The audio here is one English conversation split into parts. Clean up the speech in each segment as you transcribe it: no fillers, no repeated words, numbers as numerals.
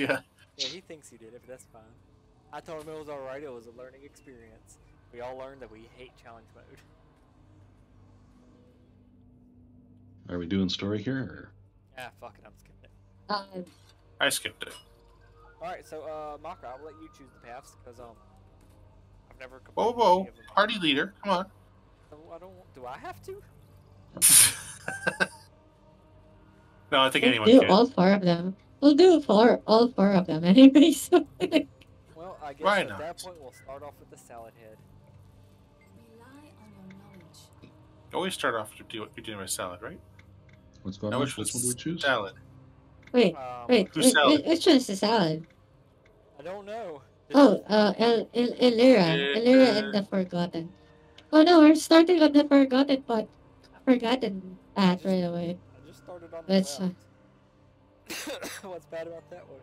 Yeah. Yeah, he thinks you did it, but that's fine. I told him it was alright, it was a learning experience. We all learned that we hate challenge mode. Are we doing story here, or? Yeah, fuck it, I'm skipping it. I skipped it. Alright, so, Maka, I'll let you choose the paths, because, I've never completed any of them. Party leader, come on. I don't want... Do I have to? No, I think anyone can. We'll do all four of them. We'll do all four of them anyway, so... Well, I guess at that point we'll start off with the salad head. You always start off with what you're doing with salad, right? What's going on? Which one do we choose? Salad. Wait, which one's the salad? I don't know. Elira. Elira and the Forgotten. Oh no, we're starting on the Forgotten, but Forgotten path right away. I just started on the left. What's bad about that one?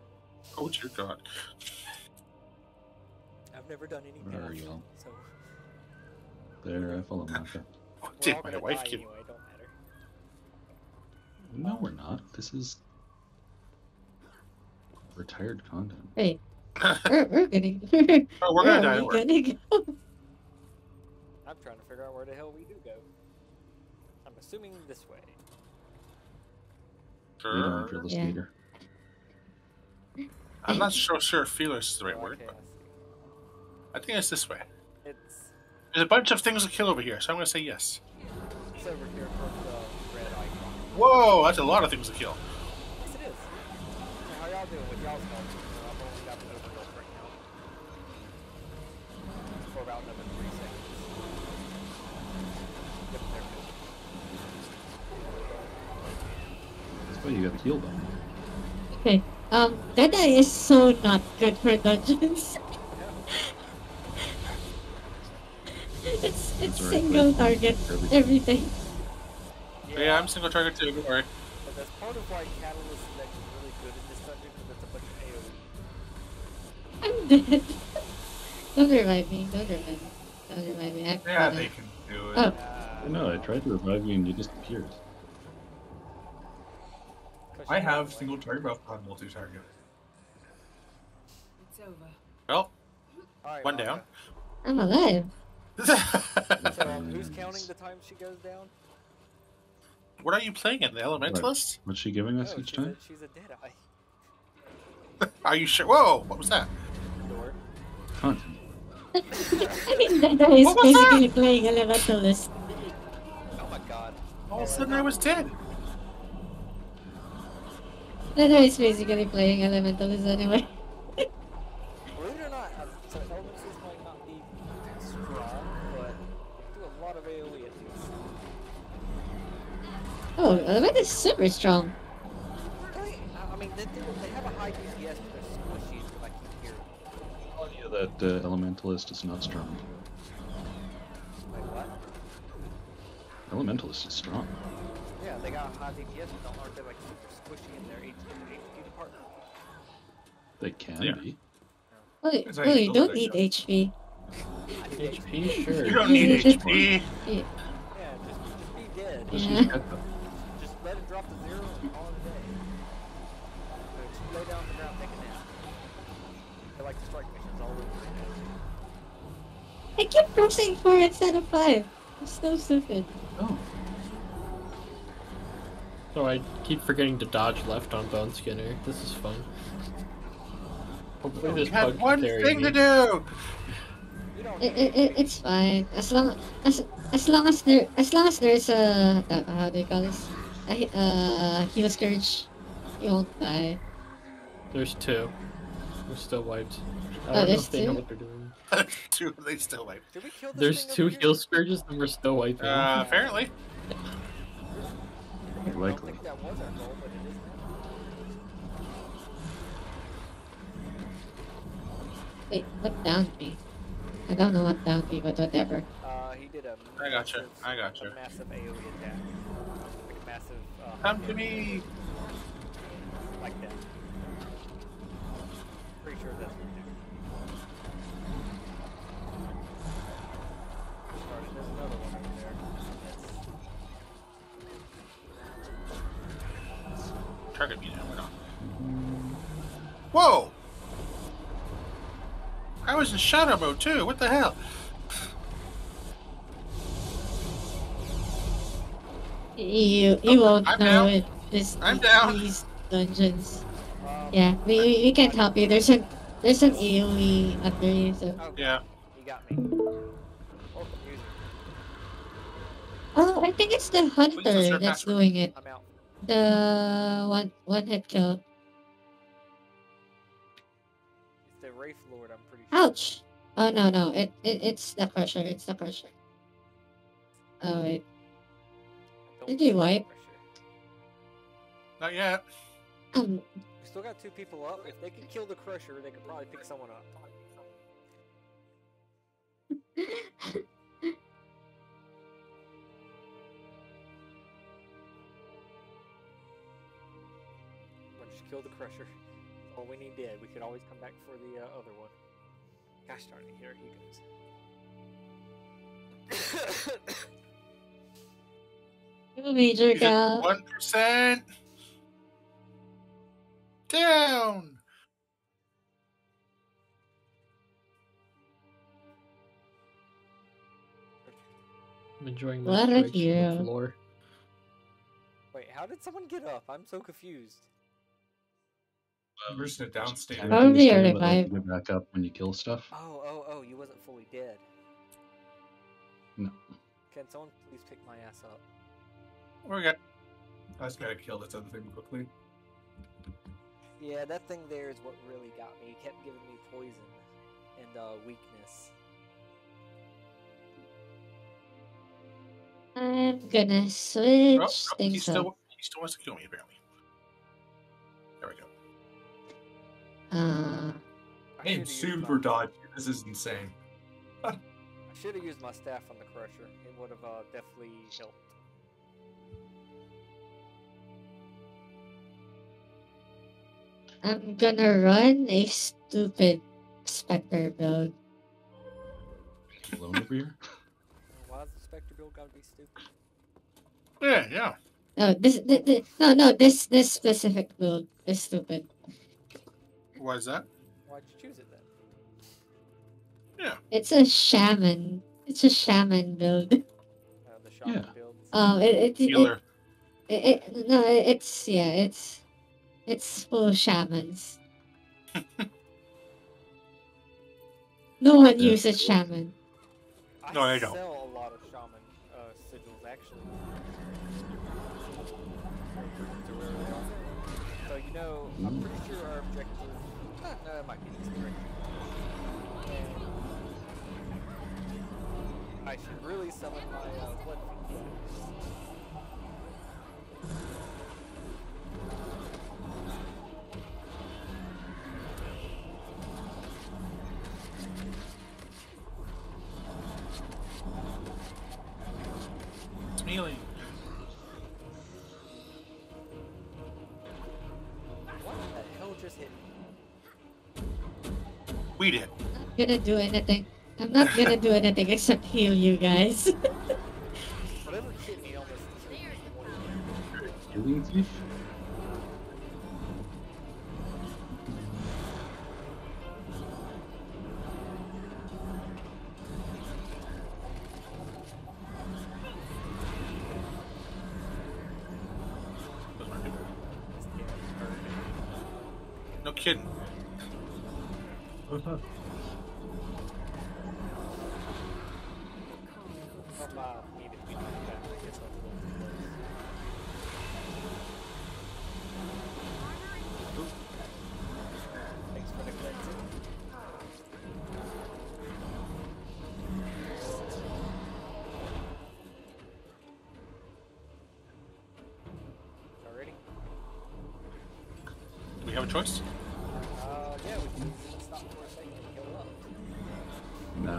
Oh dear God. I've never done anything. Where are you? So... There, I follow Maka. What did my wife give me? Anyway, don't matter. No, we're not. This is... retired content. Wait. we're getting... Oh, we're gonna die. We're gonna go. I'm trying to figure out where the hell we do go. I'm assuming this way. Sure. You don't feel this leader. I'm not so sure if fearless is the right word, but... I think it's this way. There's a bunch of things to kill over here, so I'm going to say yes. It's over here from the red icon. Whoa, that's a lot of things to kill. Yes, it is. How y'all doing with y'all's help? I've only got an overbuild right now. For about another 3 seconds. Yep, there it is. That's why you got healed on there. Okay, that guy is so not good for dungeons. It's right, single target, everything. Yeah, I'm single target too, don't worry. But that's part of why Catalyst is actually really good in this dungeon, because it's a bunch of AoE. I'm dead. Don't revive me, don't revive me. Don't revive me, yeah, they can do it. Oh. No, I tried to revive me and you just disappeared. I have single target buff on multi-target. It's over. Well, right, one down. I'm alive. So, who's counting the time she goes down? What are you playing in, the Elementalist? What's she giving us each time? She's a Deadeye. Are you sure? Whoa, what was that? Content. I mean, Deadeye is basically playing Elementalist. Oh my god. All of a sudden I was dead. Deadeye is basically playing Elementalist anyway. Oh, that is super strong. I mean, they have a high DPS, but they're squishy, so I keep hearing. Oh, yeah, that Elementalist is not strong. Wait, what? Elementalist is strong. Yeah, they got a high DPS, but aren't they like super squishy in their HP department? They can be. Oh, you don't need HP. HP? Sure. You don't need HP! Yeah, just be dead. Let it drop to 0 all day. Just lay down on the ground, take a nap. They like to strike missions all over again. I kept pressing 4 instead of 5. It's so stupid. Oh. So I keep forgetting to dodge left on Boneskinner. This is fun. Hopefully this bug can carry me. You had one thing to do! It's fine. As long as there's a... how do you call this? Heal Scourge, you won't die. There's 2. We're still wiped. I don't think they know what they're doing. They still wiped. Did we kill this There's 2 Heal Scourges and we're still wiped. Apparently. Likely. I think that was our goal, but it isn't. Wait, what downed me? I don't know what downed me, but whatever. He did a massive, I gotcha. A massive AoE attack. Like a massive, come to me! Like that. Pretty sure that's what it did. There's another one over there. Target me now, we're not. Whoa! I was in shadow mode too, what the hell? You won't know it. I'm down. These dungeons. Yeah, we can't help you. There's an AoE under you, so... Okay. Yeah. You got me. Oh, I think it's the hunter that's doing it. I'm out. The one hit kill. It's the Wrathlord, I'm pretty sure. Ouch! Oh no, it's the pressure, Oh wait. Did you wipe? Not yet. We still got two people up. If they can kill the crusher, they could probably pick someone up. We'll just kill the crusher. All we need dead. We could always come back for the other one. Gosh darn it! Here he goes. Major gal. 1% down. I'm enjoying my floor. Wait, how did someone get up? I'm so confused. We're just in a downstairs. Probably already vibe. Back up when you kill stuff. Oh! You wasn't fully dead. No. Can someone please pick my ass up? I just gotta kill this other thing quickly. Yeah, that thing there is what really got me. It kept giving me poison and weakness. I'm gonna switch things up. He still wants to kill me, apparently. There we go. I am super dodgy. This is insane. I should have used my staff on the crusher. It would have definitely helped. I'm gonna run a stupid Spectre build. Alone over here? Why is the Spectre build gotta be stupid? Yeah. No, this specific build is stupid. Why is that? Why'd you choose it then? Yeah. It's a shaman. Build. The shaman build. Healer. It's full of shamans. No one uses shaman. No, I don't. I sell a lot of shaman sigils, actually. So, you know, I'm pretty sure our objective... it might be this direction. I should really summon my blood. Healing. What the hell just hit me? We did. I'm not gonna do anything. Except heal you guys. Whatever hit me almost healing you? Choice? Yeah, we can stop for a second and go up. Nah.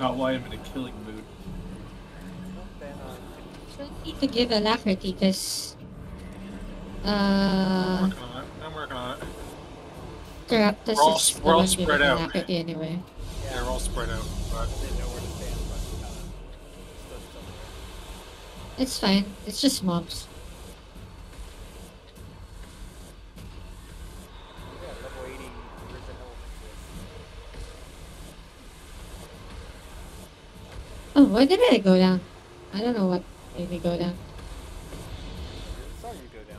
Not why I'm in a killing mood. Don't need to give alacrity because I'm working on it. We're all spread out. Anyway. Yeah, we're all spread out, but It's fine. It's just mobs. Oh, why did I go down? I don't know what made me go down. I saw you go down.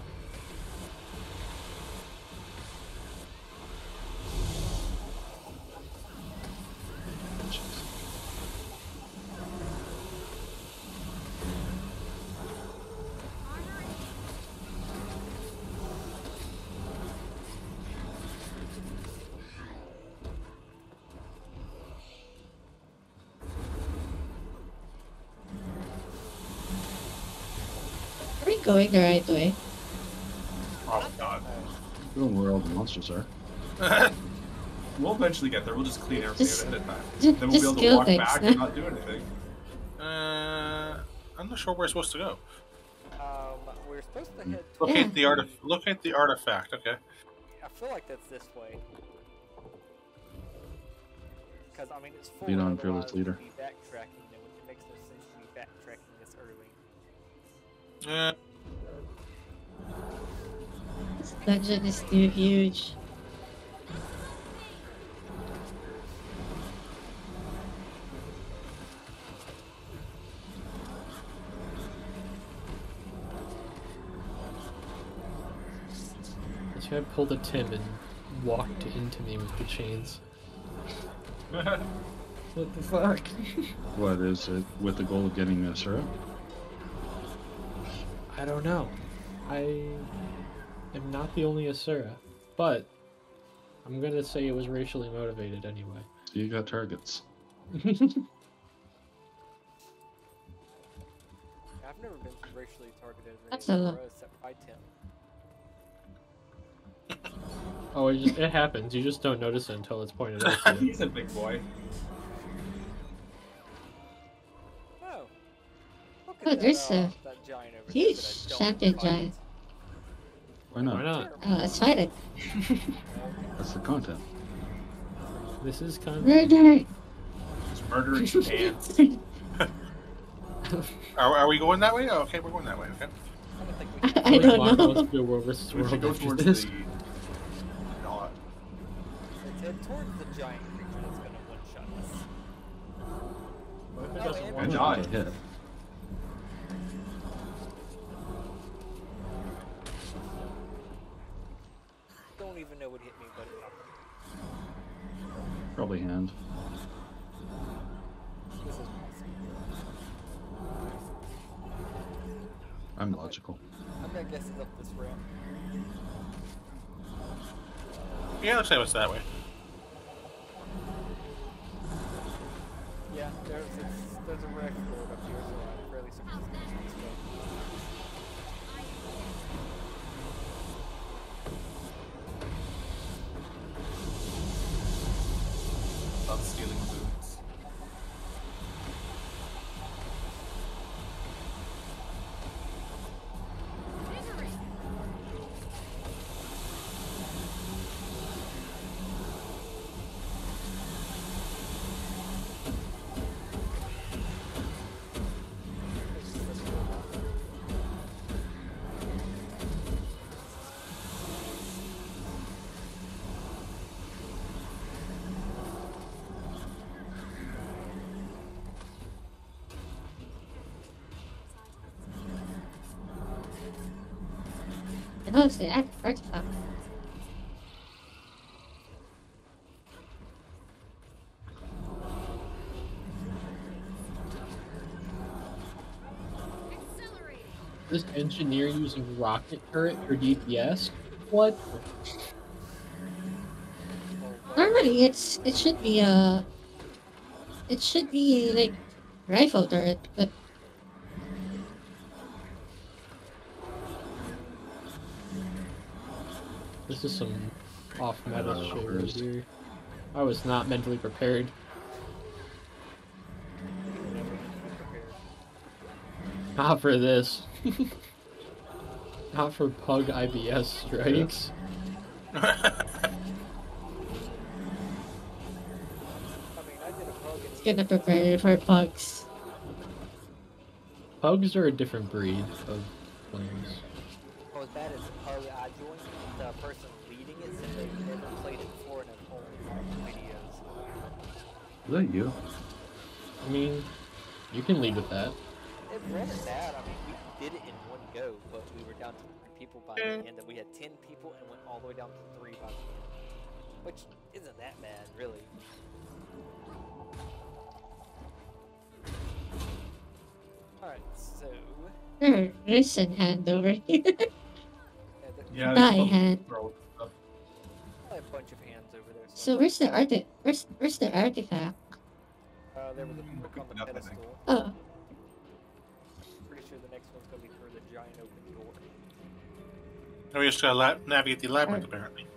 Going the right way. Oh god. We don't know where all the monsters are. We'll eventually get there, we'll just clean everything out ahead of time. Then we'll be able to walk back and not do anything. I'm not sure where we're supposed to go. We're supposed to head... Locate the artifact. Locate the artifact, okay. I feel like that's this way. Because, I mean, it's full of a lot of backtracking, and it makes no sense to be backtracking this early. This dungeon is too huge. This guy pulled a Tim and walked into me with the chains. What the fuck? What is it? With the goal of getting this, right? I don't know. I am not the only Asura, but I'm gonna say it was racially motivated anyway. You got targets. I've never been racially targeted except by Tim. Oh, it happens. You just don't notice it until it's pointed out. He's a big boy. Oh, look at there's that giant over there. Huge champion giant. Why not? Why not? Oh, let's fight it. That's the content. This is content. Murder! It's murder in Japan. Are we going that way? Oh, okay, we're going that way, okay. I don't know. We should go towards the... Not. Let's head towards the giant creature that's gonna one-shot us. What if it doesn't want to die? Even know what hit me, but probably hand. This is I'm logical. I'm gonna guess it's up this ramp. Yeah, looks like it's that way. Yeah, there's a wreck board up here, so I'm fairly surprised it's this way. Stop stealing boots. Oh, see, that works out. This engineer using rocket turret for DPS? What? Normally, it should be a like rifle turret, but. This is some off-metal shit right here. I was not mentally prepared. Not for this. Not for pug IBS strikes. It's gonna prepare you for pugs. Pugs are a different breed of players. Oh, as bad as I joined the person leading it since they've never played it before in a whole videos. Is that you? I mean, you can lead with that. It wasn't bad. I mean, we did it in one go, but we were down to 3 people by the end. We had 10 people and went all the way down to 3 by the end, which isn't that bad, really. Alright, so... Listen, hand over here. Yeah, I had. Probably a bunch of hands over there. So where's the artifact? There was a book on the pedestal. Oh. Pretty sure the next one's gonna be for the giant open door. Oh, we just gotta navigate the labyrinth, apparently.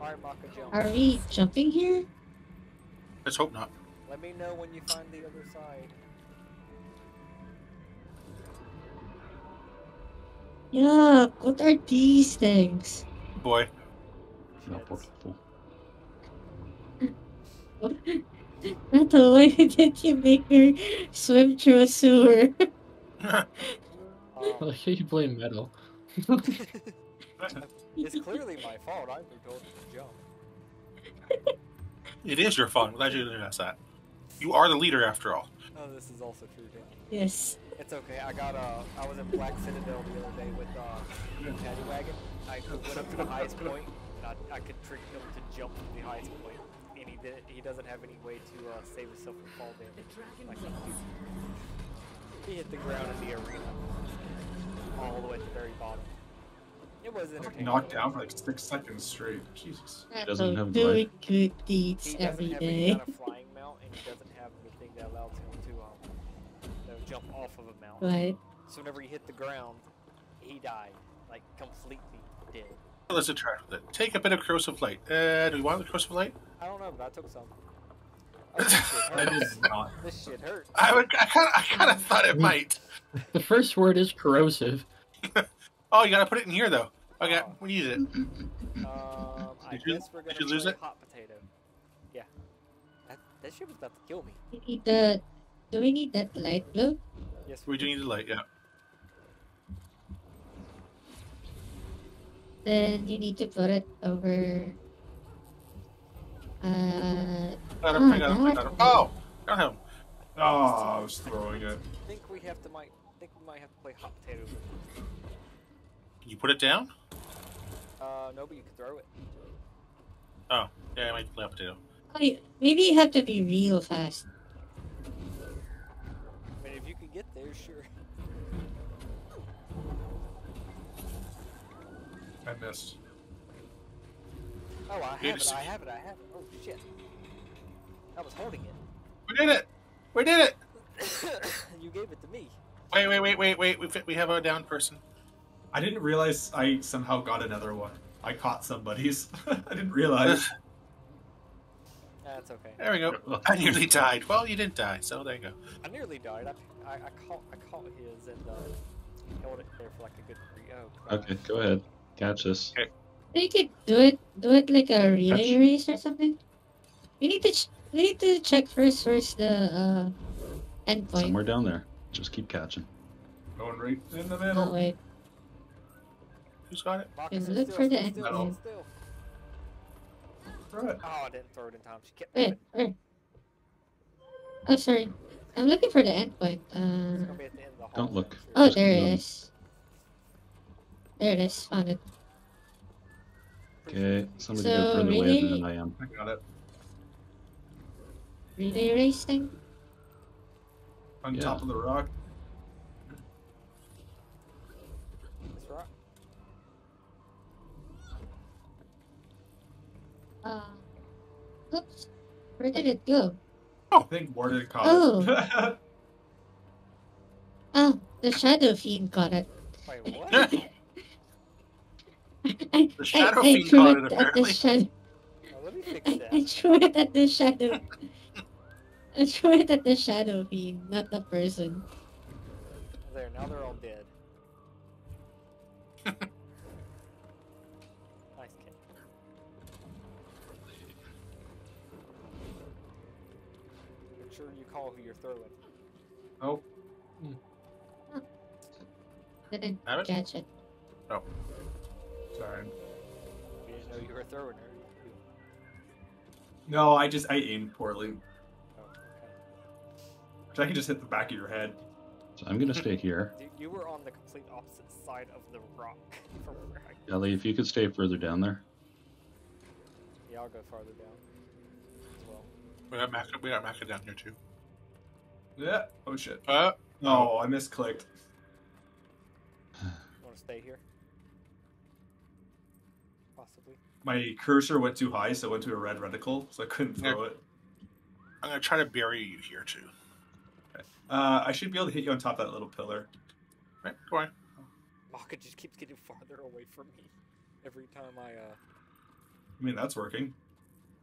Are we jumping here? Let's hope not. Let me know when you find the other side. Yeah, what are these things? Boy. Not portable. Metal, why did you make her swim through a sewer? I like how you blame Metal. It's clearly my fault. I told you to jump. It is your fault. I'm glad you realized that. You are the leader after all. Oh, this is also true, Dan. Yes. It's okay, I got I was in Black Citadel the other day with a paddy wagon. I went up to the highest point, and I could trick him to jump to the highest point, and he did. He doesn't have any way to save himself from fall damage. Like he hit the ground in the arena, all the way at the very bottom. It was entertaining. Knocked down for like 6 seconds straight. Jesus. He doesn't have doing good deeds every day. He doesn't have any kind of flying mount, and he doesn't have the thing that allows him to jump off of a mountain. Right. So whenever he hit the ground, he died. Like, completely dead. Let's try with it. Take a bit of corrosive light. Do we want the corrosive light? I don't know, but I took some. Oh, this shit hurts. This shit hurts. I kinda thought it might. The first word is corrosive. Oh, you gotta put it in here, though. Okay, we use it. Did you lose it? Hot potato. Yeah. That shit was about to kill me. You need the... Do we need that light blue? Yes, we do need the light, yeah. Then you need to put it over... I got him. Oh! Got him! Oh, I was throwing it. I think we have to might have to play hot potato. Can you put it down? No, but you can throw it. Oh, yeah, I might play hot potato. Maybe you have to be real fast. Get there, sure. I missed. Oh, I have it. Oh, shit. I was holding it. We did it! You gave it to me. Wait. We have a down person. I didn't realize I somehow got another one. I caught somebody's. I didn't realize. That's okay. There we go. I nearly died. Well, you didn't die, so there you go. I nearly died. I caught his and held it there for like a good 3-0. Okay, go ahead. Catch us. Okay. We could do it like a relay race or something. We need to check first where's the end point. Somewhere down there. Just keep catching. Going right in the middle. Oh wait. Who's got it? Look for the end point. Oh, I didn't throw it in time. She kept moving. Wait. Oh, sorry. I'm looking for the end point. Don't look. Oh, there it is. There it is. Found it. Okay, somebody go further away than I am. I got it. Relay racing? On top of the rock. Oops. Where did it go? Oh, I think Warden caught it. Oh. Oh, the Shadow Fiend caught it. Wait, what? The Shadow Fiend caught it, apparently. Let me fix that. I threw it at the Shadow. I threw it at the Shadow Fiend, not the person. There, now they're all dead. Sure you call who you're throwing. Oh. didn't Damage? Judge it. Oh. Sorry. You just know you were throwing her. No, I aimed poorly. Oh, okay. I can just hit the back of your head. So I'm gonna stay here. Dude, you were on the complete opposite side of the rock from where I... Ellie, if you could stay further down there. Yeah, I'll go farther down as well. We got Macca down here too. Yeah. Oh shit. Oh, I misclicked. You wanna stay here? Possibly. My cursor went too high, so it went to a red reticle, so I couldn't throw it. I'm gonna try to bury you here too. I should be able to hit you on top of that little pillar. Right, go on. Maka just keeps getting farther away from me every time I mean, that's working.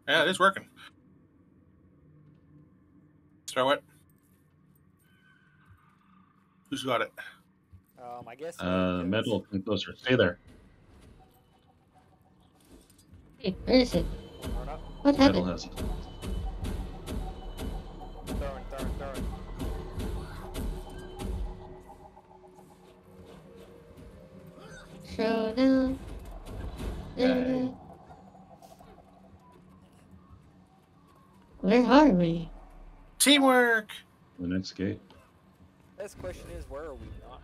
Yeah, it is working. Throw it. Who's got it? I guess... metal, come closer. Stay there. Hey, where is it? What happened? Metal has it. Throw it. Throw down. Hey. Where are we? Teamwork! The next gate. Best question is, where are we not?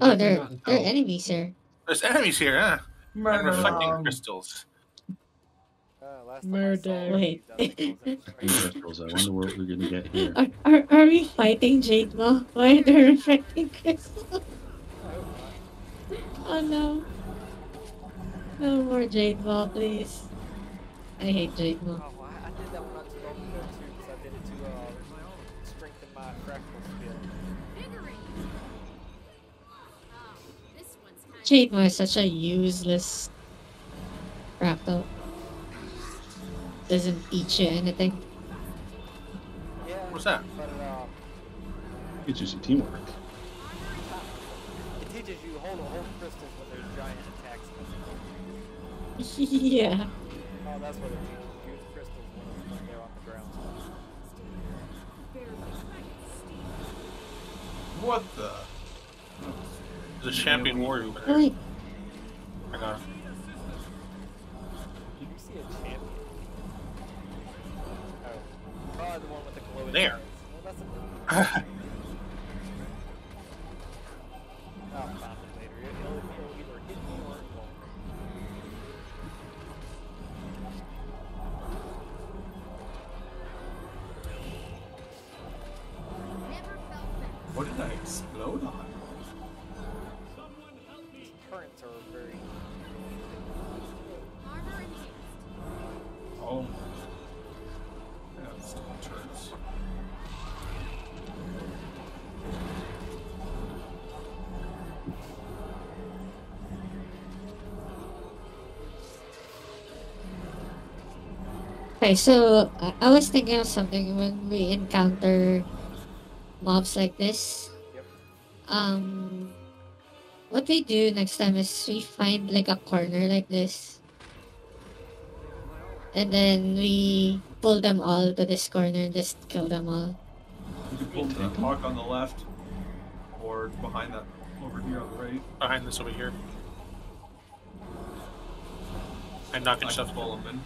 Oh, there are enemies here. There's enemies here, huh? Murder. And reflecting crystals. Last Murder. Wait. Crystals. I wonder what we're gonna get here. Are we fighting Jade Ball? Why are there reflecting crystals? Oh no. No more Jade Ball, please. I hate Jade Ball. Oh, well, I did that one not too long ago too, because I did it to strengthen my fractal skill. Jade Ball is such a useless fractal. Doesn't teach you anything. Yeah, what's that? But, it's just teamwork. It teaches you hold crystals when there's giant attacks. Yeah. Oh, that's what it teaches. Use crystals when they're on the ground. What the? There's a champion warrior over there. I got it. Did you see a champion? Probably the one with the glowing there. Well, that's a I'll pop it later. It'll either hit me or go. What did I explode on? These currents are very... Oh. Okay, so I was thinking of something when we encounter mobs like this. Yep. What we do next time is we find like a corner like this, and then we pull them all to this corner and just kill them all. You can pull the hawk on the left, or behind that over here on the right. Behind this over here. And knock and stuff all of them.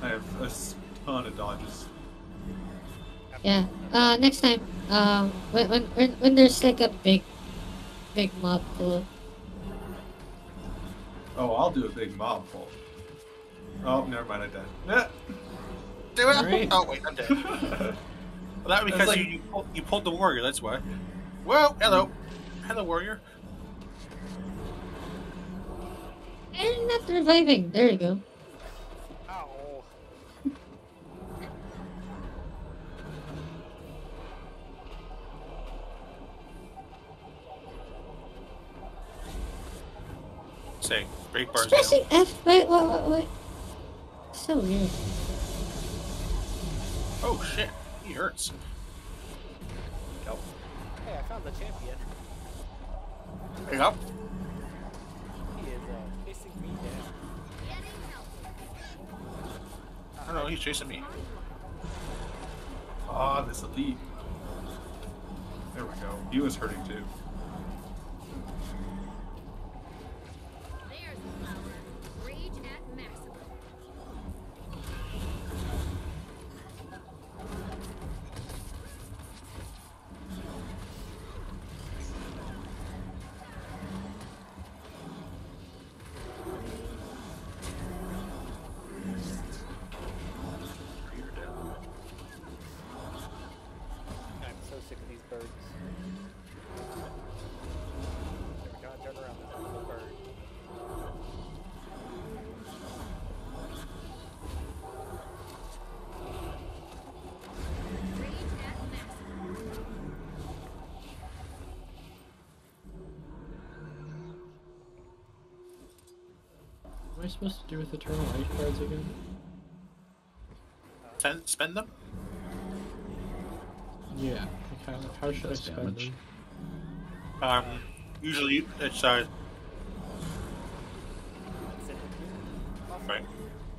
I have a ton of dodges. Yeah. Next time, when there's like a big mob pull. Oh, I'll do a big mob pull. Oh, never mind, I died. Yeah. Do it. Right. Oh wait, I'm dead. Well, that because like, you pulled the warrior. That's why. Well, hello, warrior. And not reviving. There you go. Ow. Say, break bars. Pressing F. Wait. So weird. Oh shit, he hurts. Go. Hey, I found the champion. There you go. He is chasing me down. I don't know, he's chasing me. Ah, this elite. There we go. He was hurting too. There's the flower. Rage at maximum. What am I supposed to do with eternal life cards again? Spend them? Yeah. Like how should I spend them? Usually it's right.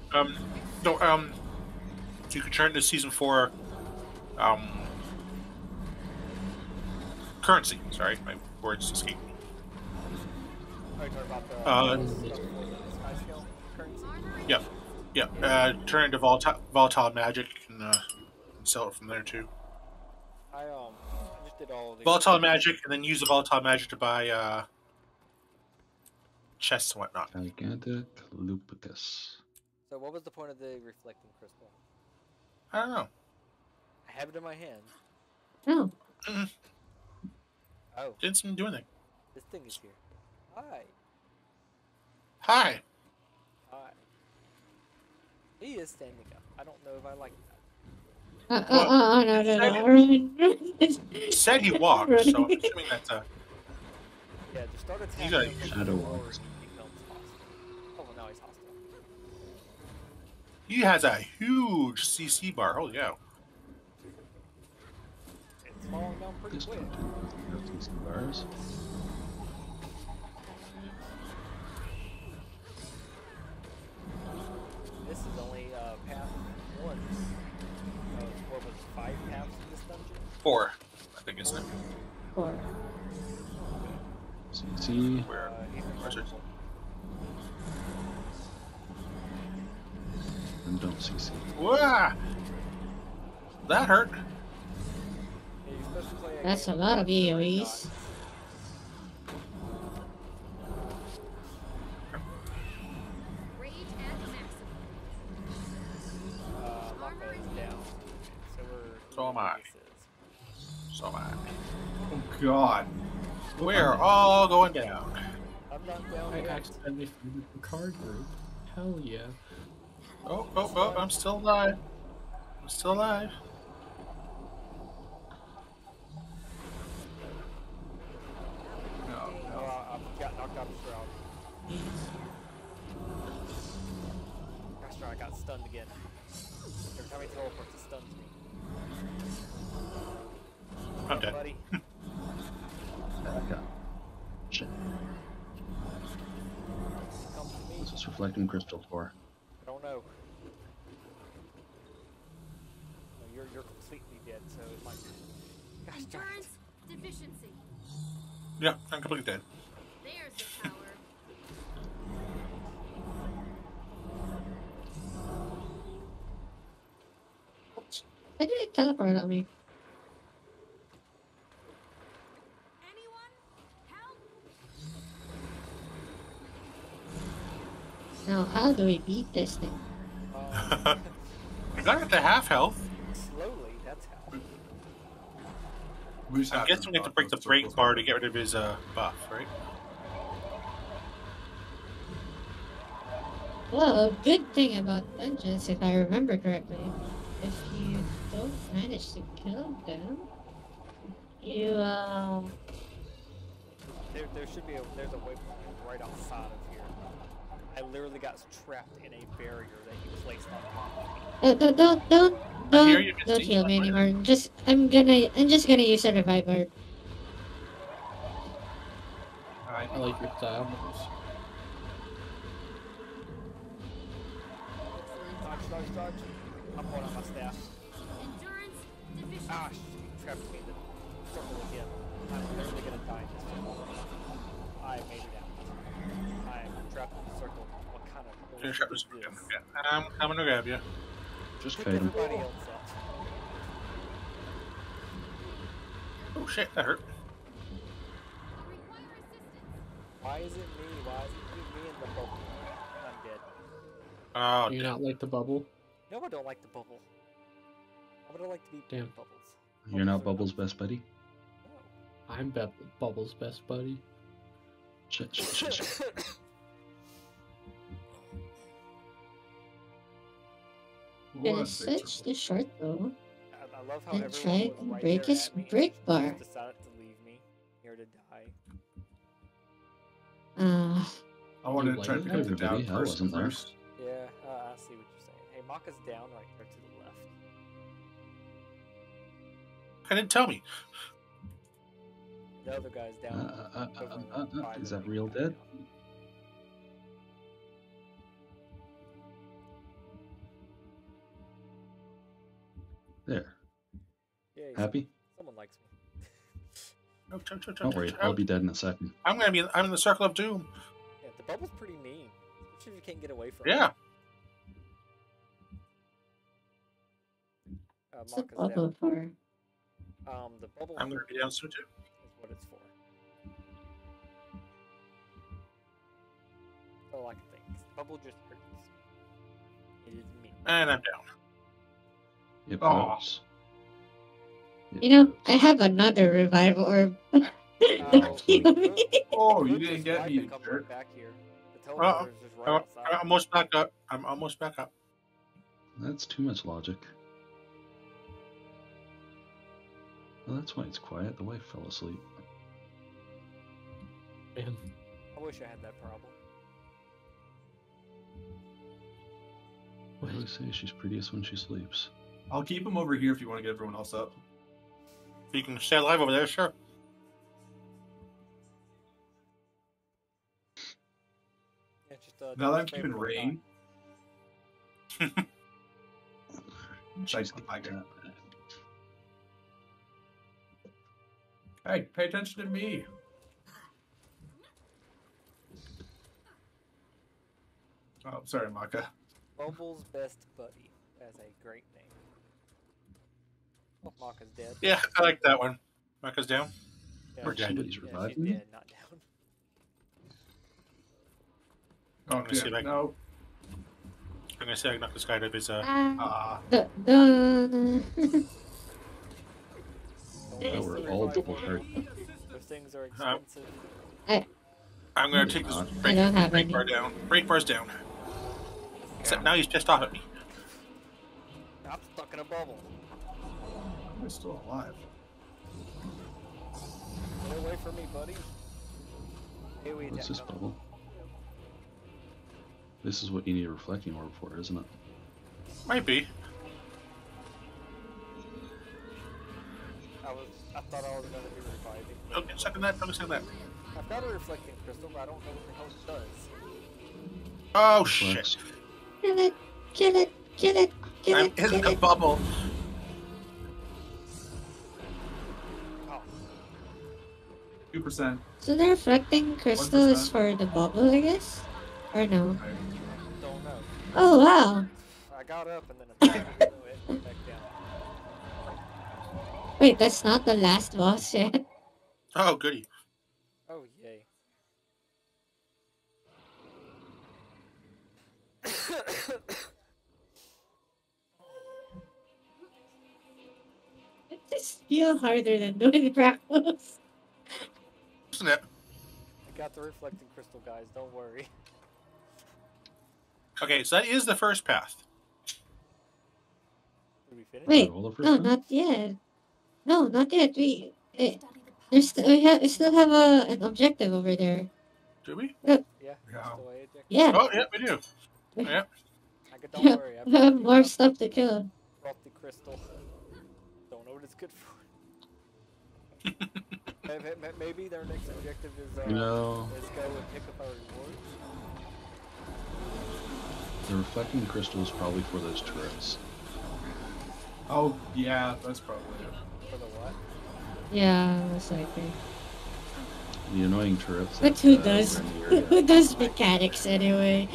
So you can turn to season 4. Currency. Sorry, my words escaped me. Yeah, yeah. Turn into volatile magic and sell it from there too. I just did all of these volatile magic, and then use the volatile magic to buy chests and whatnot. Gigantic Lupicus. So what was the point of the reflecting crystal? I don't know. I have it in my hand. Oh. Oh. Didn't seem to do anything. This thing is here. Hi. Hi. Hi. He is standing up. I don't know if I like that. He said he walked, so I'm assuming that's a... Yeah, just start attacking him. He's a shadow walker. Oh, well, now he's hostile. He has a huge CC bar. Holy cow. It's falling down pretty quick. CC bars. This is only path 1. What was 5 paths in this dungeon? 4, I think, isn't it? 4. So you see where and don't CC. Wow! That hurt. That's a lot of EOEs. So am I. Oh god. We're all going down. I'm not down yet. I accidentally found the card group. Hell yeah. Oh, I'm still alive. I'm still alive. No. I got knocked out of the crowd. Gosh, I got stunned again. Every time he teleports, it stuns me. I'm dead. Buddy. Shit. What's this reflecting crystal for? I don't know. No, you're completely dead, so it might be. Gosh darn it. Deficiency. Yeah, I'm completely dead. There's the power. Why did it teleport at me? Now, how do we beat this thing? I got it to half health. Slowly, that's how. I guess we need to break the break bar to get rid of his buff, right? Well, a good thing about dungeons, if I remember correctly, if you don't manage to kill them, you There should be there's a waypoint right outside of here. I literally got trapped in a barrier that you placed on the map. Don't heal me anymore. Just I'm just gonna use a revive bar. I like your style. Dodge. I'm pulling out my staff. Endurance division. Ah, she trapped me in the circle again. I'm literally gonna die in this circle. I made it out. I'm trapped in the circle. What kind of... I'm gonna grab you. Just kidding. Everybody else up. Oh shit, that hurt. Why is it me? Why is it me in the bubble? I'm dead. Oh, you not like the bubble? No, I don't like the bubble. I would like to be damn bubbles. You're not Bubbles' best buddy? No. I'm Bubbles' best buddy. Shit. It's such the short though. I love how and everyone can right break his brick bar. Decided to leave me here to die. I wanted to try to pick up the down person first. Yeah, I see what you're saying. Hey, Maka's down right there to the left. I didn't tell me. The other guy's down. Is that real dead? There. Yeah, happy? Someone likes me. No, don't worry, I'll be dead in a second. I'm in the circle of doom. Yeah, the bubble's pretty mean. Especially if you can't get away from it. What's the bubble for? The bubble I'm going to be down soon too. Is what it's for. That's all I can think. The bubble just hurts. It is me. And I'm down. It falls. You know, I have another revival orb. Oh, you didn't get me, jerk. I'm almost back up. That's too much logic. Well, that's why it's quiet. The wife fell asleep. Man. I wish I had that problem. What do they say? She's prettiest when she sleeps. I'll keep him over here if you want to get everyone else up. If you can stay alive over there, sure. Yeah, just, now that I'm keeping rain. Hey, pay attention to me. Oh, sorry, Maka. Bumble's best buddy. That's a great name. Oh, Maka's dead. Yeah, I like that one. Maka's down. Yeah, or dead. She's revived. Yeah, she's dead, not down. Oh, I'm gonna see if I can... No. I'm gonna see I can knock this guy out of his. Oh, we're all double hurt. Those things are expensive. I'm gonna take this break bar down. Break bar's down. Except now he's pissed off at me. I'm stuck in a bubble. I'm still alive. Get away from me, buddy. Hey, what's this bubble? This is what you need a reflecting orb for, isn't it? Might be. I thought I was going to be reviving. Okay, second that. I've got a reflecting crystal, but I don't know what the hell it does. Oh, shit. Get it. I'm in the bubble. Oh. 2%. So the reflecting crystal 1%. Is for the bubble, I guess? Or no? I don't know. Oh, wow. I got up and then attacked it back down. Wait, that's not the last boss yet. Oh, goody. Oh, yay. It's still harder than doing the practice. Isn't it? I got the reflecting crystal, guys. Don't worry. Okay, so that is the first path. Did we finish? Wait, no, not yet. No, not yet. We still have an objective over there. Do we? Yeah. Yeah. Oh, yeah, we do. Yeah. Don't worry. We have more stuff to kill. Brought the crystal. Don't know what it's good for. Maybe their next objective is let's go and pick up our rewards. The reflecting crystal is probably for those turrets. Oh yeah, that's probably it. For the what? Yeah, most likely. The annoying turrets. But who does? Who does mechanics anyway?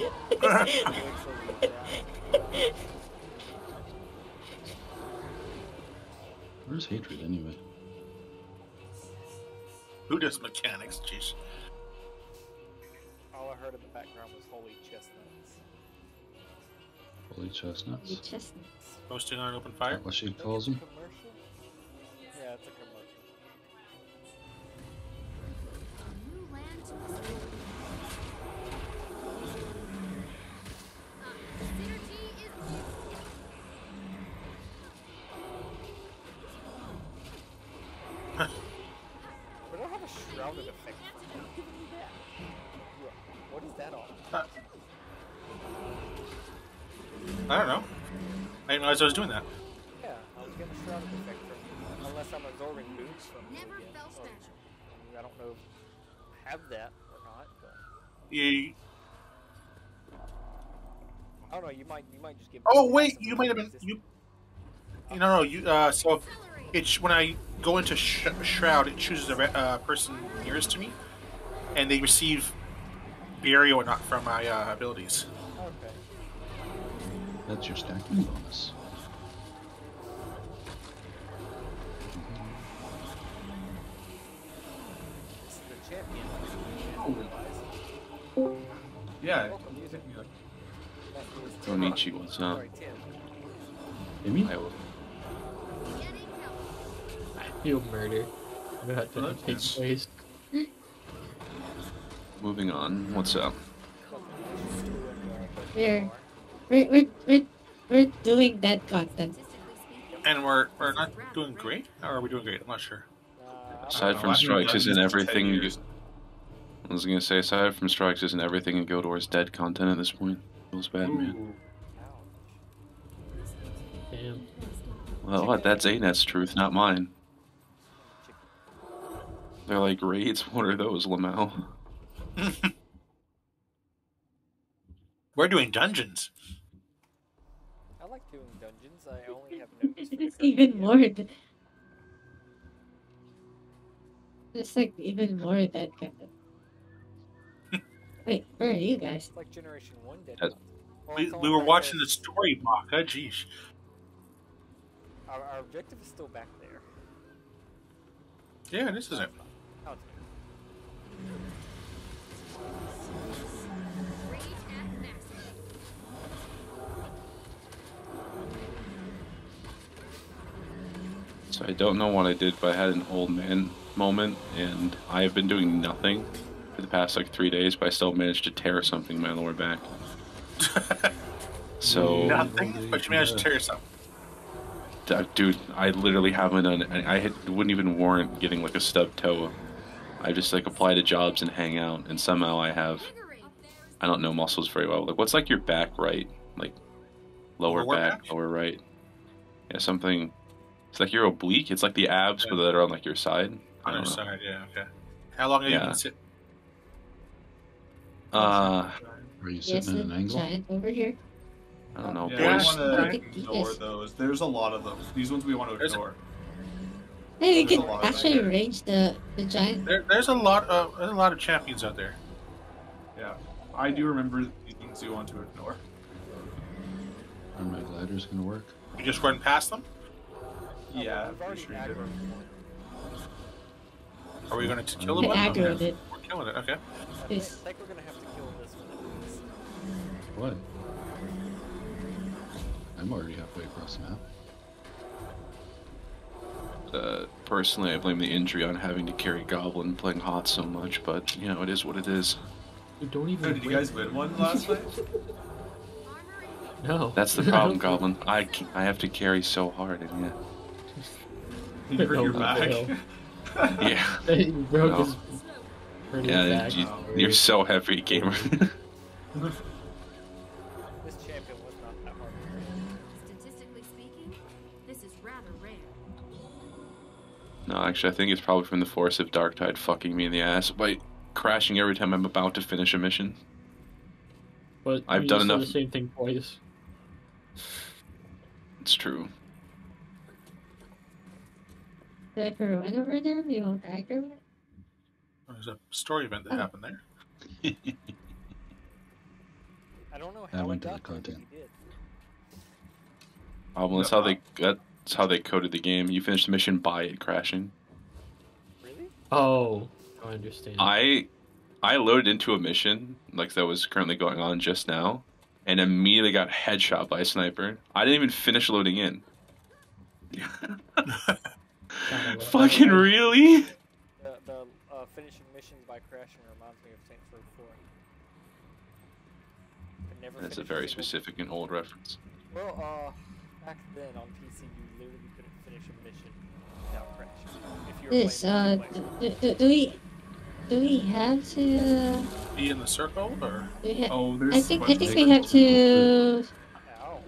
Where's hatred anyway? Who does mechanics? Jeez. All I heard in the background was holy chestnuts. Holy chestnuts. Holy chestnuts. Posted on an open fire. What she calls them. Yeah, it's a commercial. We don't have a shrouded effect. What is that on? I don't know. I didn't realize I was doing that. Yeah, I was getting a shrouded effect from unless I'm absorbing boots from you again. Or, I don't know if I have that or not, but yeah. I don't know, you might just give me you might have been so it's when I go into shroud, it chooses a person nearest to me, and they receive burial or not from my abilities. Okay. That's your stacking bonus. This is the champion. Oh. Yeah. Konichi wants out. You'll murder. That didn't take place. Moving on. What's up? We're doing that content. And we're not doing great? Or are we doing great? I'm not sure. Aside from strikes, isn't everything... I was going to say, aside from strikes, isn't everything in Guild Wars dead content at this point? Feels bad, man. Damn. Well, what? That's ANET's truth, not mine. They're like, raids? What are those, Lamau? We're doing dungeons. I like doing dungeons. I only have notes for the current even more. It's like even more dead kind of. Wait, where are you guys? Like Generation 1 dead. We were watching the story, Maka. Jeez. Our objective is still back there. Yeah, this isn't. Oh, so I don't know what I did, but I had an old man moment, and I have been doing nothing for the past like 3 days, but I still managed to tear something my lower back. So nothing, but you managed to tear something. Dude, I literally haven't done. I wouldn't even warrant getting like a stub toe. I just like apply to jobs and hang out, and somehow I have. I don't know muscles very well. Like, what's like your back right, like lower back, lower right? Yeah, something. It's like your oblique. It's like the abs, but that are on like your side. On your side, yeah. Okay. How long have you been sitting? Are you sitting at an angle? Giant over here. I don't know. Yeah, boys. I want to ignore those. There's a lot of them. These ones we want to ignore. Hey, we can actually arrange the giant. There's a lot of champions out there. Yeah, I do remember these things you want to ignore. Are my gliders gonna work? You just run past them. Yeah. Are we going to kill them? We're killing it. Okay. I think we're gonna have to kill this one. What? I'm already halfway across the map. Personally, I blame the injury on having to carry Goblin playing hot so much, but you know, it is what it is. Don't even did you guys win one last night? No. That's the problem, Goblin. I have to carry so hard, and yeah. You broke your back. Yeah. You broke his back. You're so heavy, gamer. No, actually, I think it's probably from the force of Darktide fucking me in the ass by crashing every time I'm about to finish a mission. But I've done enough. The same thing twice. It's true. Did I ever win over there? You want to act over it? There's a story event that happened there. I don't know how that went to the content. Well, that's how they coded the game. You finish the mission by it crashing. Really? Oh, I understand. I loaded into a mission like that was currently going on just now, and immediately got headshot by a sniper. I didn't even finish loading in. Fucking really? The finishing missions by crashing reminds me of Saints Row 4. That's a very specific and old reference. Well, back then on PC, you literally couldn't finish a mission without crashing. This, do we have to be in the circle or? Oh, there's. I think we have to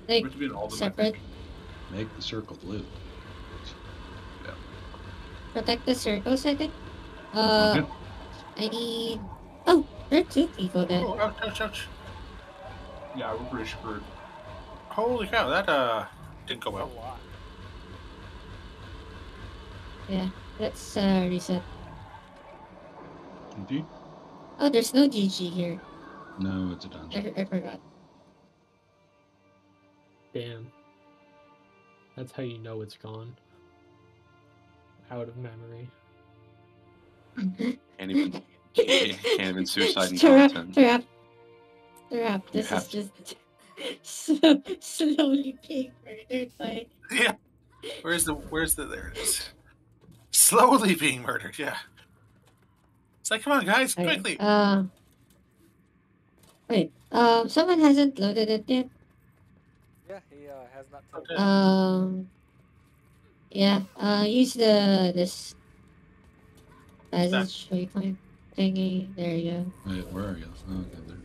like separate. Make the circle blue. Yeah. Protect the circles, I think. I need. Oh, there are two people there. Oh, ouch, ouch. Yeah, we're pretty screwed. Holy cow, that didn't go well. Yeah, let's reset. Indeed. Oh, there's no GG here. No, it's a dungeon. I forgot. Damn. That's how you know it's gone. Out of memory. Can't even suicide in content. Trap. This is just so slowly being murdered by. Yeah. Where's the? There it is. Slowly being murdered. Yeah. It's like, come on, guys, quickly. Wait. Someone hasn't loaded it yet. Yeah, he has not. Okay. Yeah. Use this as a waypoint thingy. There you go. Wait, where are you? Oh, okay, there.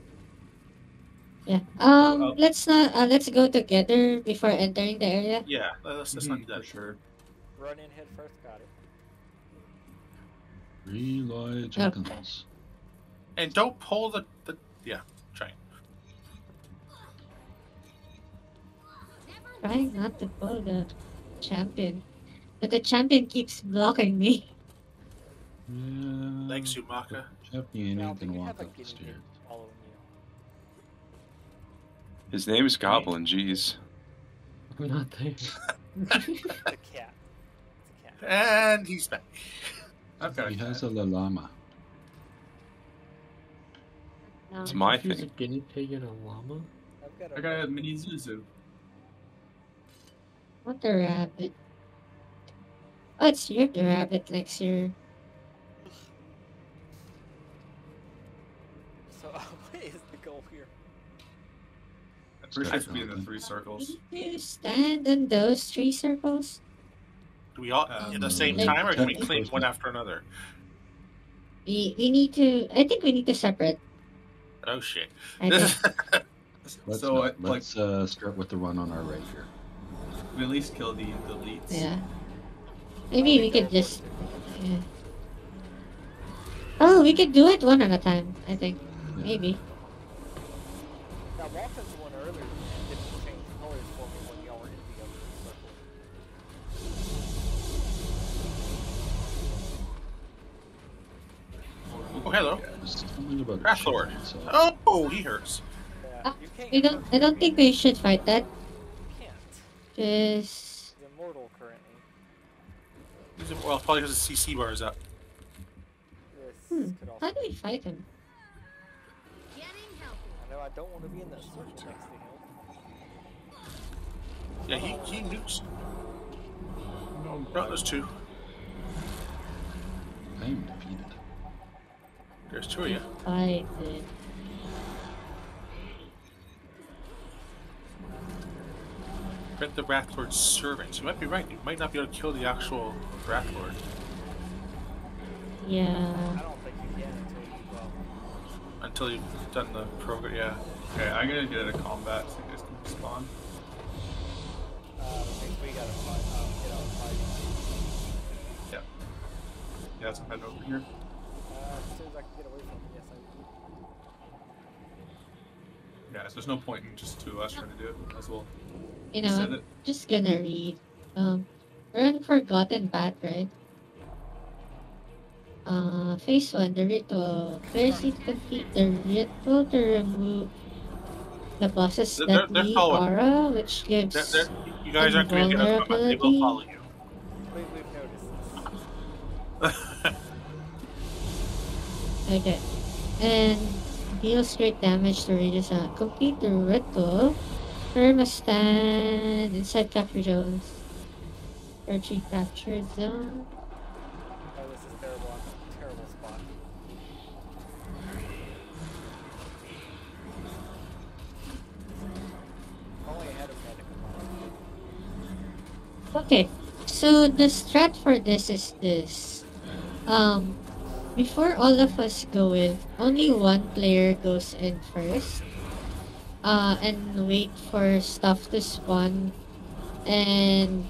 Yeah. Let's not. Let's go together before entering the area. Yeah. Let's not do that. Sure. Run in head first. Got it. Reload Jenkins. Okay. And don't pull the train. Trying not to pull the champion, but the champion keeps blocking me. Yeah. Thanks, Umaka. Champion can walk up the stairs. His name is Goblin, jeez. I'm not there. It's a cat. And he's back. He has a llama. It's my thing. He's a guinea pig and a llama? I got a mini Zuzu. What the rabbit? Oh, it's your rabbit next year. So, what is the goal here? We're supposed to be in the three circles. Can you stand in those three circles? Do we all at the same time, or can we claim one after another? We need to. I think we need to separate. Oh shit! Let's start with the one on our right here. We at least kill the leads. Yeah. Maybe we could just. Yeah. Oh, we could do it one at a time. I think maybe. Oh, hello. Wrathlord. Oh, he hurts. I don't think we should fight that. Just... He's immortal currently. Well, probably because his CC bar is up. How do we fight him? I know I don't want to be in that circle next to him. Yeah, he nukes. No, there's two. I am defeated. There's two of you. I did. Print the Wrathlord's servants. You might be right. You might not be able to kill the actual Wrathlord. Yeah. I don't think you can until you've done the program. Yeah. Okay, I'm gonna get out of combat so you guys can respawn. I think we gotta get out of fighting. Yep. Yeah, let's head over here. As soon as I can get away from it, yes, I do. Yeah, so there's no point in just two of us trying to do it. As well. You know, I'm just gonna read. We're in Forgotten Bat, right? Phase 1, the ritual. Players need to complete the ritual to remove the bosses that leave aura, which gives you guys aren't going to get up from it. They will follow you. Okay. And deals great damage to radius. Complete the ritual. Firm a stand inside capture zones. Or three captured zone. Oh, this is terrible. Terrible spot. Only ahead of medical. Okay. So the strat for this is this. Before all of us go in, only one player goes in first. And wait for stuff to spawn, and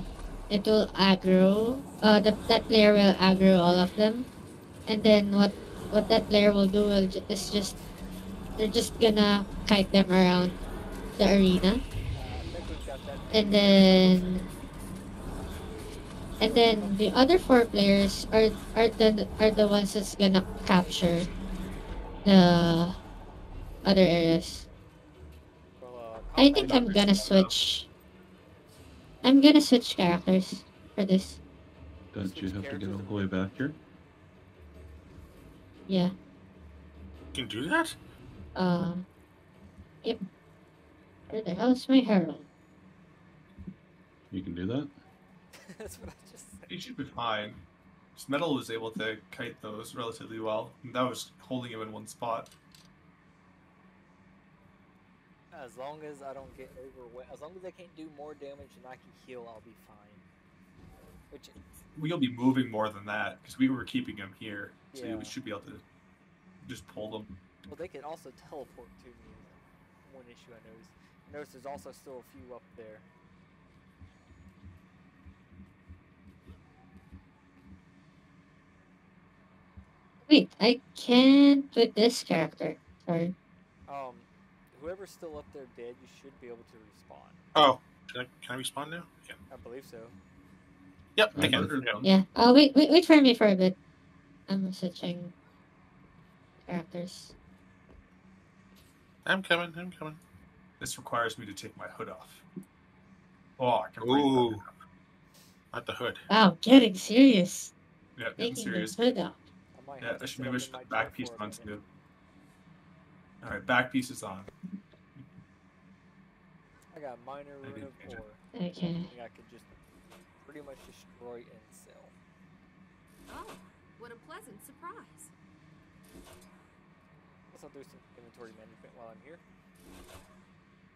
it will aggro. That player will aggro all of them, and then what that player will do is just they're just gonna kite them around the arena, and then the other four players are the ones that's gonna capture the other areas. I think I'm gonna switch. I'm gonna switch characters for this. Don't you have to get all the way back here? Yeah. You can do that? Yep. Where the hell is my Herald? You can do that? That's what I just said. It should be fine. Just Metal was able to kite those relatively well. And that was holding him in one spot. As long as I don't get overwhelmed, as long as I can't do more damage than I can heal, I'll be fine. Which we'll be moving more than that because we were keeping him here, so yeah. We should be able to just pull them. Well, they can also teleport to me. One issue I noticed. I noticed there's also still a few up there. Wait, I can't put this character. Sorry. Whoever's still up there dead, you should be able to respawn. Oh, can I respawn now? Yeah. I believe so. Yep, I can. Yeah. Oh, wait for me for a bit. I'm switching characters. I'm coming. This requires me to take my hood off. Oh, I can breathe. Not the hood. Wow, getting serious. Yeah, getting serious. Hood off. Yeah, maybe I should put the back piece on too. All right, back piece is on. I got minor rune of ore. Okay. I could just pretty much destroy and sell. Oh, what a pleasant surprise! Let's not do some inventory management while I'm here.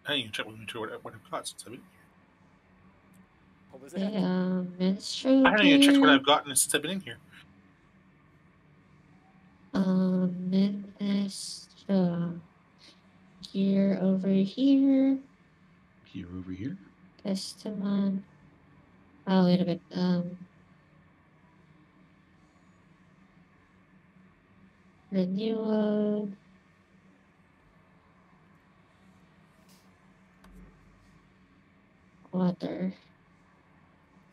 I need to check my inventory what I've got since I've been here. What was that? Menstrual. I haven't even checked what I've gotten since I've been in here. Gear over here. Gear over here. Custom on. Oh, wait a bit. Renewal. Water.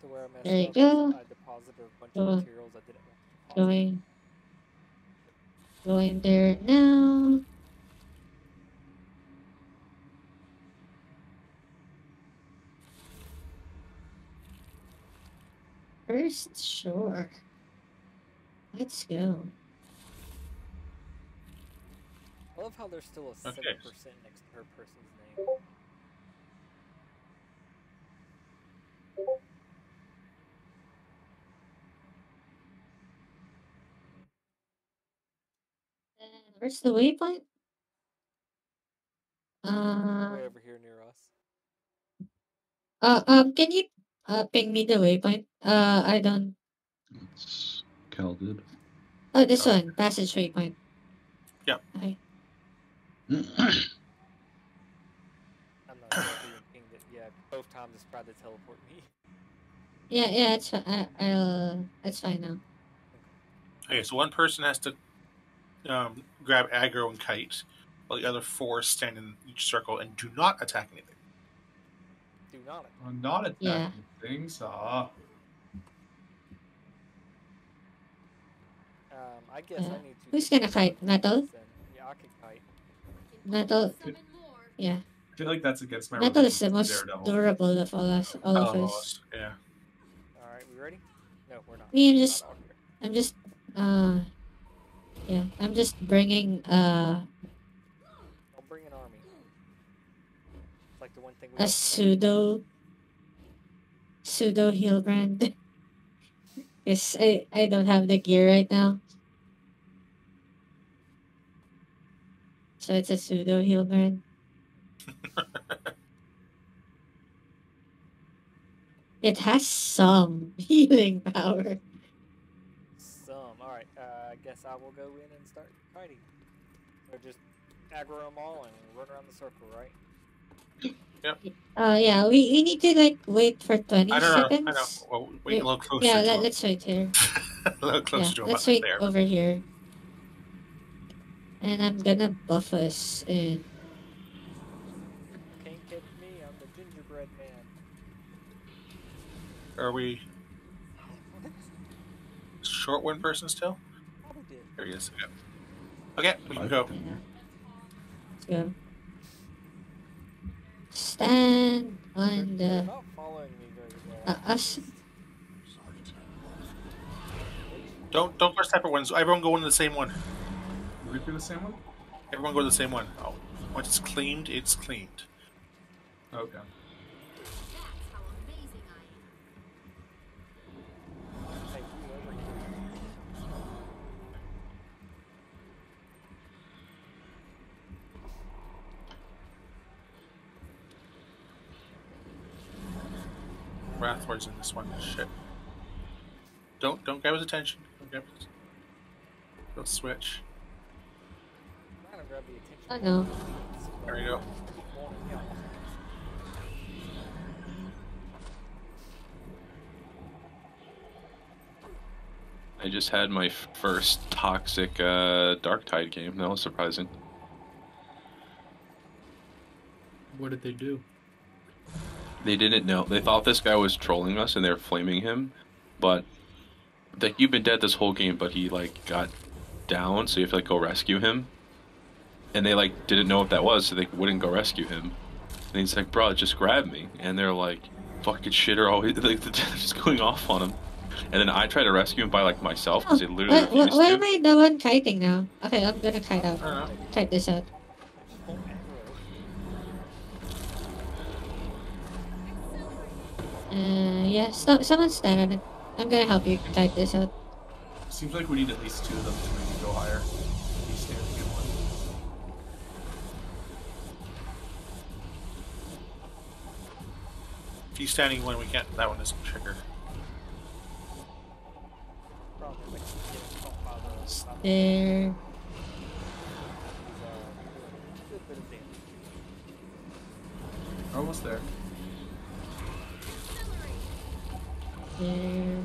So where I'm at, there you go. I deposited a bunch of materials I didn't want. Going there now. First, sure. Let's go. I love how there's still a 7% next to her person's name. Where's the waypoint? Way over here near us. Can you ping me the waypoint? I don't. It's Cal did. Oh, this one, passage waypoint. Yeah. Okay. I'm not sure if you pinged it. Yeah, both times it's tried to teleport me. Yeah, it's fine. It's fine now. Okay, so one person has to. Grab aggro and kite, while the other four stand in each circle and do not attack anything. Do not attack. Well, not attacking things. I guess I need to. Who's gonna kite? Natal? Yeah, I can kite. Natal. Yeah. I feel like that's against my. Natal is the most durable of all us. All of us. Yeah. All right, we ready? No, we're not. I'm just bringing I'll bring an army. It's like the one thing we pseudo heel brand. Yes, I don't have the gear right now. So it's a pseudo heel brand. It has some healing power. Alright, I guess I will go in and start fighting. Or just aggro them all and run around the circle, right? Yep. Yeah, we need to like wait for 20 seconds. I don't know. Well, wait a little closer. Yeah, let's wait here. A little closer to let's wait there. Over here. And I'm gonna buff us in. Can't get me, I'm the gingerbread man. Are we... short one person still? There he is. Okay, we can go. Let's go. Stand on the... us. Don't go separate ones. Everyone go into the same one. We do the same one? Everyone go to the same one. Oh, once it's cleaned, it's cleaned. Okay. Wrathlord's in this one. Shit. Don't grab his attention. Don't grab his... He'll switch. Oh no. There we go. I just had my first toxic Darktide game. That was surprising. What did they do? They didn't know. They thought this guy was trolling us, and they were flaming him. But like, you've been dead this whole game, but he like got down, so you have to like go rescue him. And they like didn't know what that was, so they wouldn't go rescue him. And he's like, "Bro, just grab me!" And they're like, "Fucking shit!" Or always like they're just going off on him. And then I try to rescue him by like myself because they literally. Why am I the one kiting now? Okay, I'm gonna kite out. Kite this out. Yeah, someone stand on it. I'm gonna help you type this out. Seems like we need at least two of them to make it go higher. He's standing at one. If he's standing one, we can't. That one doesn't trigger. There. Almost there. There.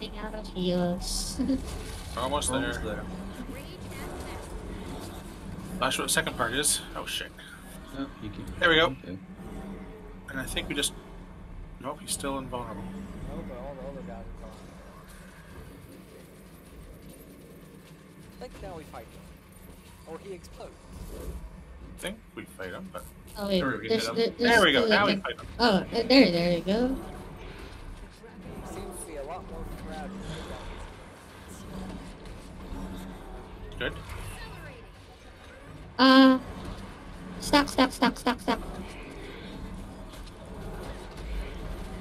Getting out of heals. Almost there. Almost there. Not sure what the second part is. Oh shit. Oh, there we go. Okay. And I think we just... Nope, he's still invulnerable. Oh, but all the other guys are gone. I think now we fight him. Or he explodes. I think we fight him, but... Oh, wait. There we go. Now we fight him. Oh, there you go. Seems to be a lot more crowded. Good. Stop.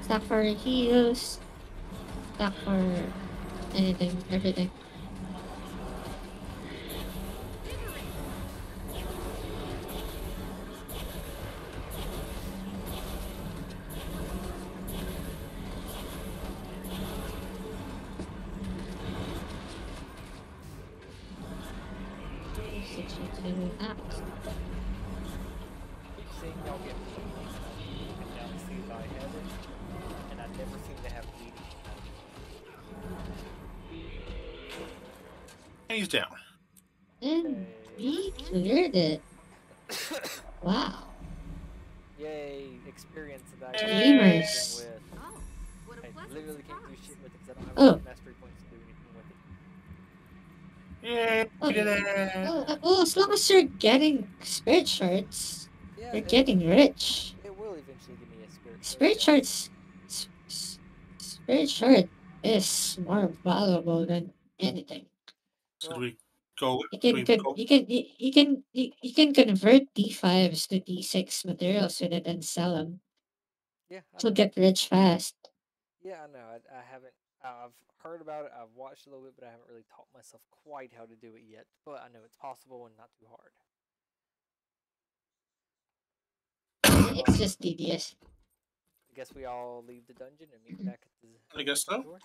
Stop for heals. Stop for anything, everything. He's down. And we cleared it. Wow. Yay, experience that. Gamers. I literally can't do shit with it because I don't have enough mastery points to do anything with it. Yeah. Well, as long as you're getting spirit shards, yeah, you're getting rich. It will eventually give me a spirit. Spirit shard is more valuable than anything. Should we go? You can convert D5s to D6 materials with it and sell them. Yeah, to get rich fast. Yeah, I know. I haven't. I've heard about it. I've watched a little bit, but I haven't really taught myself quite how to do it yet. But I know it's possible and not too hard. It's just DDS. I guess we all leave the dungeon and meet back at the. I guess so.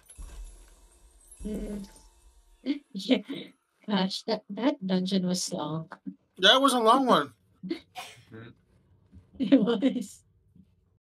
Yeah. Gosh, that dungeon was long. That was a long one. It was.